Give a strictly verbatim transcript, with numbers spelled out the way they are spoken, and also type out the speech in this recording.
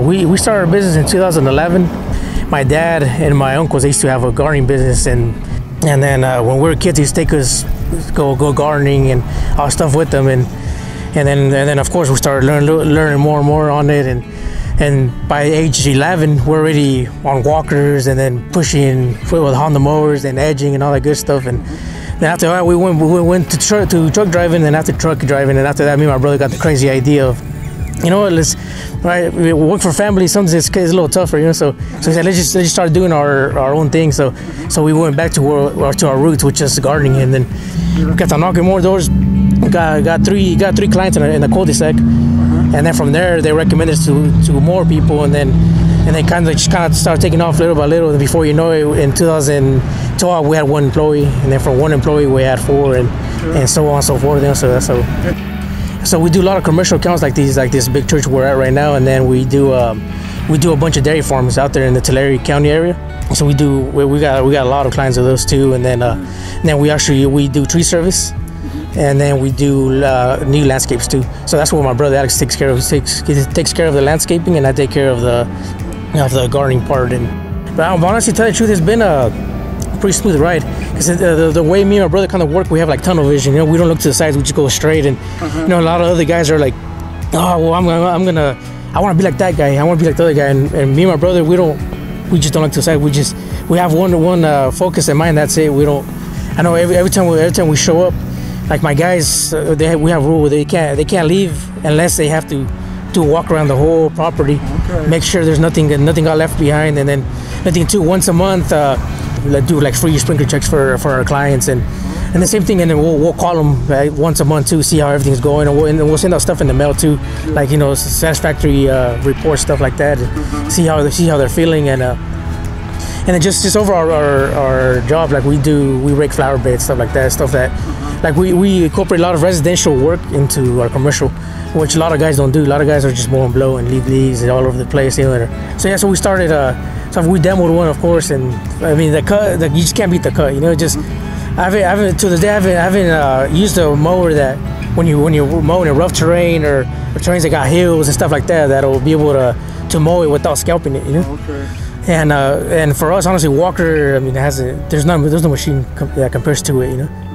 we, we started our business in two thousand eleven. My dad and my uncles, they used to have a gardening business, and and then uh, when we were kids, he used to take us go go gardening and all stuff with them, and and then and then of course we started learning learning more and more on it, and and by age eleven, we're already on walkers and then pushing with Honda mowers and edging and all that good stuff. And then after that, we went we went to truck to truck driving, and after truck driving, and after that, me and my brother got the crazy idea of, you know what, let's, right, we work for family, sometimes it's, it's a little tougher, you know, so so we said, let's just, let's just start doing our, our own thing, so so we went back to our, to our roots, which is gardening, and then we got to knocking more doors, got got three got three clients in a, in a cul-de-sac, and then from there, they recommended us to, to more people, and then and they kind of just kind of started taking off little by little, and before you know it, in two thousand twelve, we had one employee, and then from one employee, we had four, and, and so on and so forth, you know, so that's so. So we do a lot of commercial accounts like these, like this big church we're at right now, and then we do um, we do a bunch of dairy farms out there in the Tulare County area. So we do we, we got we got a lot of clients of those too, and then uh, and then we actually we do tree service, and then we do uh, new landscapes too. So that's where my brother Alex takes care of takes he takes care of the landscaping, and I take care of the of the gardening part. And but I'm honestly tell you the truth, it's been a pretty smooth ride, because the, the, the way me and my brother kind of work, we have like tunnel vision, you know, we don't look to the sides, we just go straight, and uh-huh. you know, a lot of other guys are like, oh well, I'm gonna, I'm gonna I want to be like that guy, I want to be like the other guy, and, and me and my brother, we don't we just don't look to the side, we just we have one one uh, focus in mind, that's it. We don't I know every, every time we every time we show up, like my guys, uh, they have, we have a rule where they can't they can't leave unless they have to to walk around the whole property, okay. Make sure there's nothing nothing got left behind, and then nothing too once a month uh, like do like free sprinkler checks for for our clients, and and the same thing, and then we'll, we'll call them like, once a month to see how everything's going, and we'll, and we'll send out stuff in the mail too, like, you know, satisfactory uh, reports, stuff like that, mm-hmm. see how they see how they're feeling, and uh, and then just just over our, our our job, like we do we rake flower beds, stuff like that, stuff that mm-hmm. like we we incorporate a lot of residential work into our commercial, which a lot of guys don't do. A lot of guys are just blow and blow and leave leaves all over the place, you know. So yeah, so we started. Uh, So we demoed one, of course, and I mean the cut. The, you just can't beat the cut, you know. Just I haven't, I haven't to this day, I haven't, I haven't uh, used a mower that when you when you're mowing in rough terrain or, or terrains that got hills and stuff like that, that'll be able to to mow it without scalping it, you know. Okay. And uh, and for us, honestly, Walker, I mean, it has a, there's no there's no machine com that compares to it, you know.